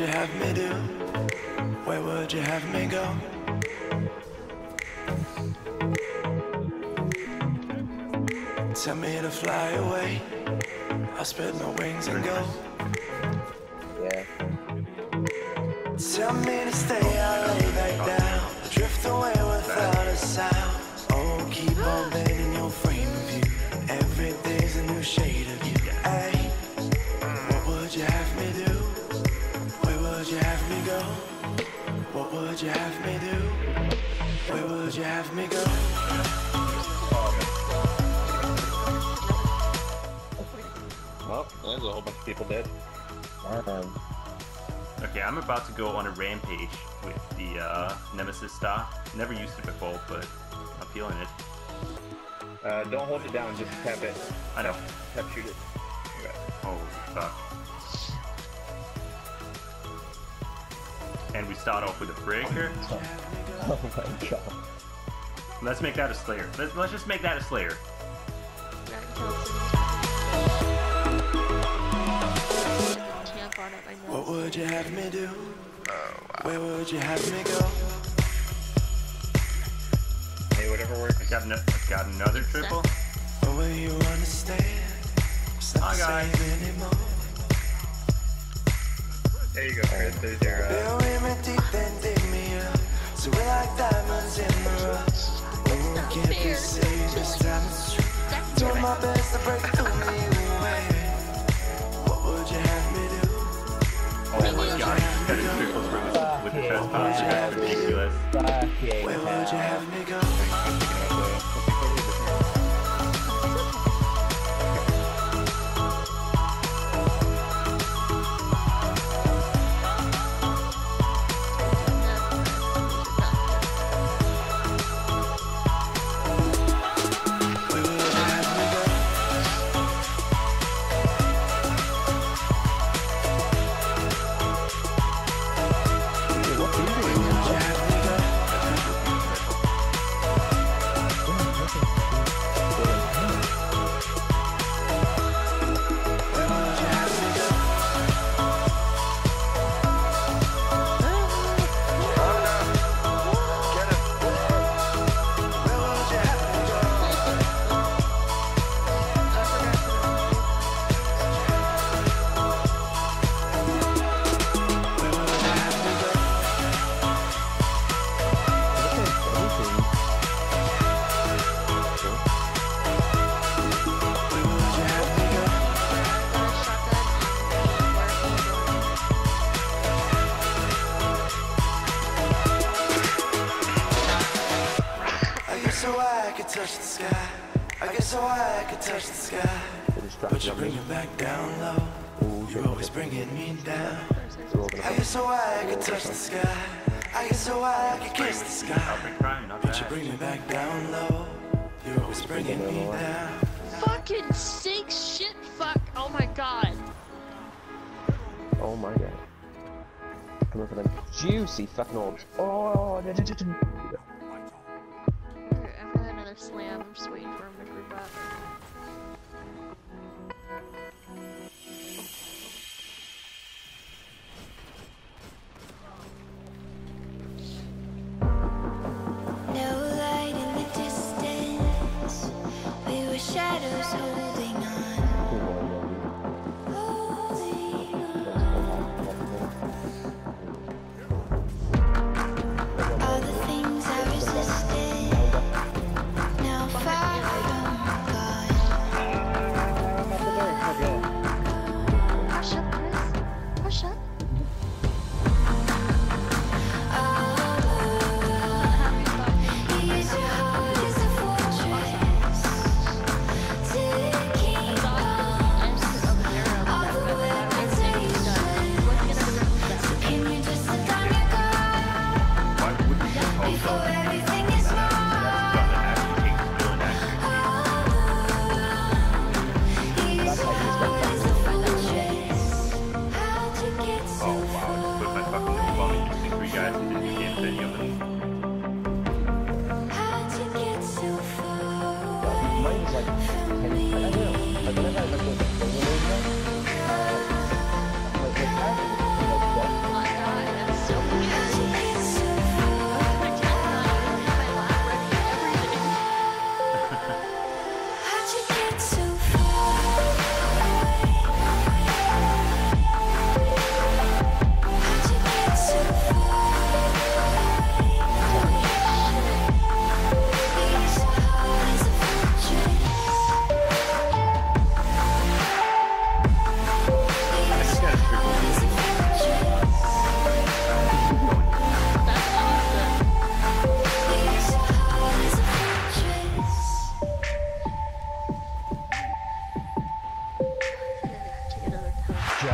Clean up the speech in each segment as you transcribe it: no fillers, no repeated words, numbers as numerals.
would you have me do? Where would you have me go? Tell me to fly away, I'll spread my wings and go. Yeah. Tell me to stay, I'll lay back down, drift away without a sound. Oh, keep on bending your frame of view, every day's a new shade of you. Hey, what would you have me do? Where would you have me go? What would you have me do? Where would you have me go? Well, there's a whole bunch of people dead. Okay, I'm about to go on a rampage with the Nemesis stock. Never used it before, but I'm feeling it. Don't hold it down, just tap it. I know. Tap shoot it. Okay. Holy fuck. And we start off with a breaker. Oh my god. Let's make that a Slayer. Let's just make that a Slayer. What would you have me do? Oh, wow. Where would you have me go? Hey, whatever works. I got another triple. But will you understand? Stop saying anymore. There you go, Chris. There's your bury me deep, then dig me up. So we're like diamonds in the rough. We won't get this safe this time. It's true. Doing my best to break through me away. What would you have me do? Oh my god, that is triples with the chest pop, that's ridiculous. Where would you have me go? Touch the sky. I guess so I could touch the sky. But you bring it back down low. You're always bringing me down. I guess so I could touch the sky. I guess so I could kiss the sky. But you bring it back down low. You're always bringing me down. Fucking sink shit fuck. Oh my god. Oh my god. Come on for them juicy fucking orbs. Oh, slam, I'm just waiting for him to group up. No light in the distance, we were shadows holding on. Holding on. All the things I resisted.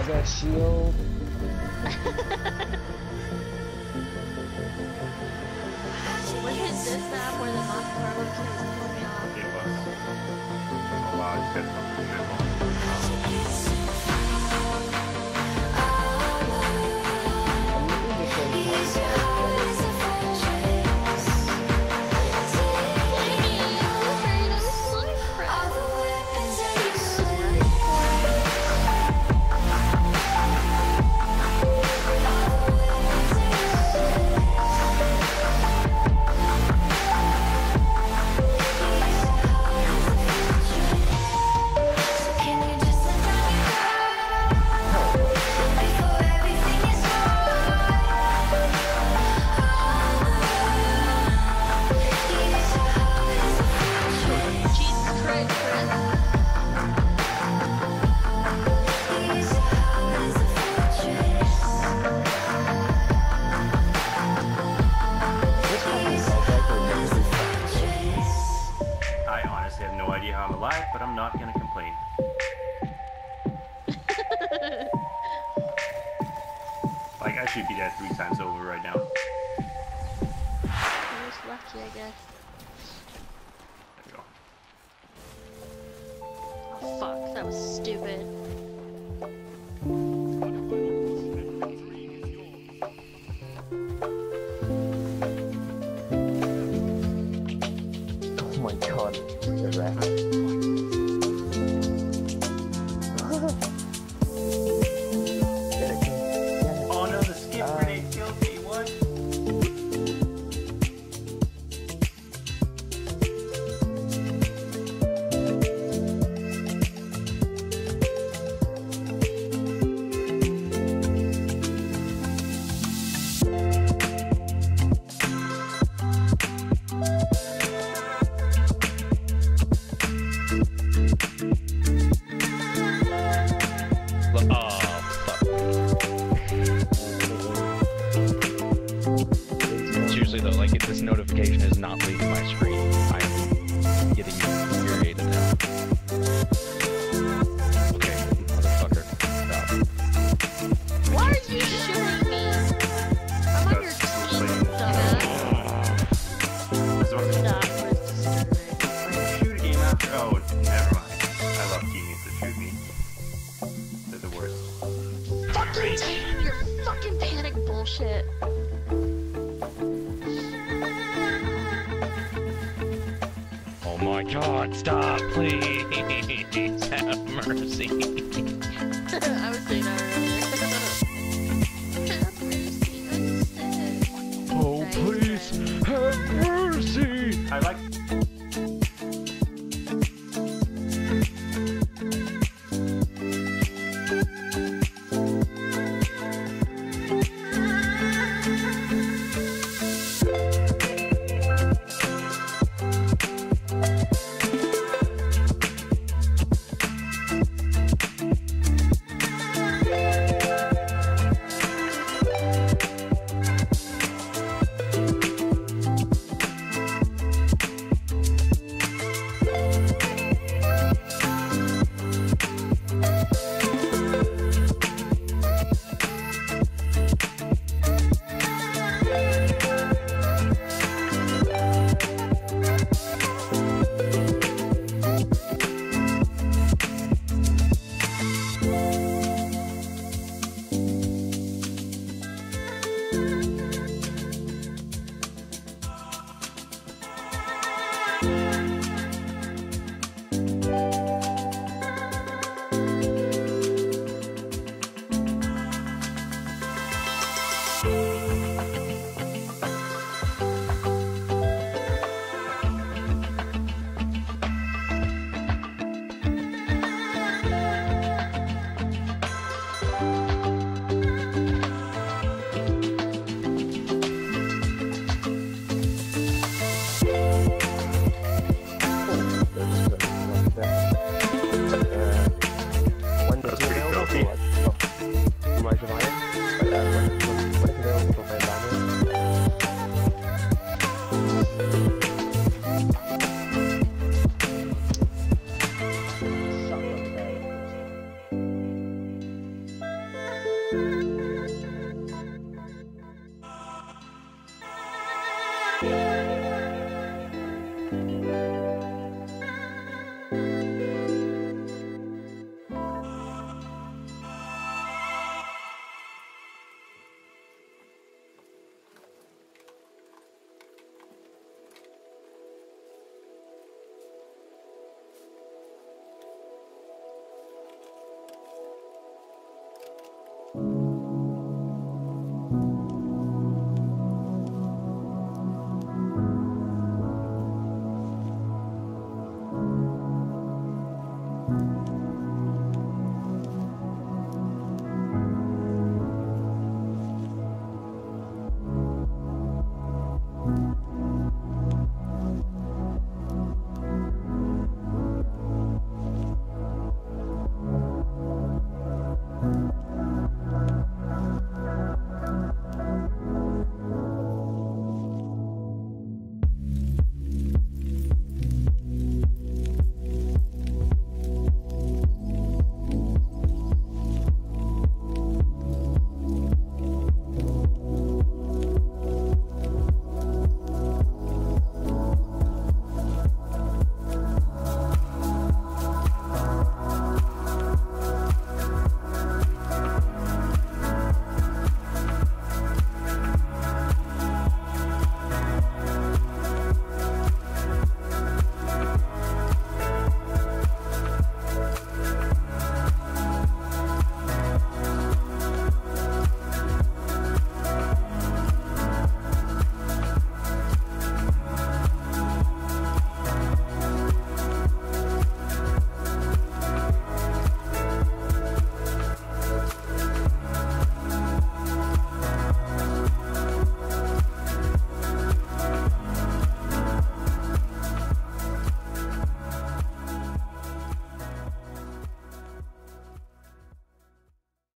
I got shield. Wasn't this map where the mob cargo kids pulled me off? It was. A lot of kids pulled me off.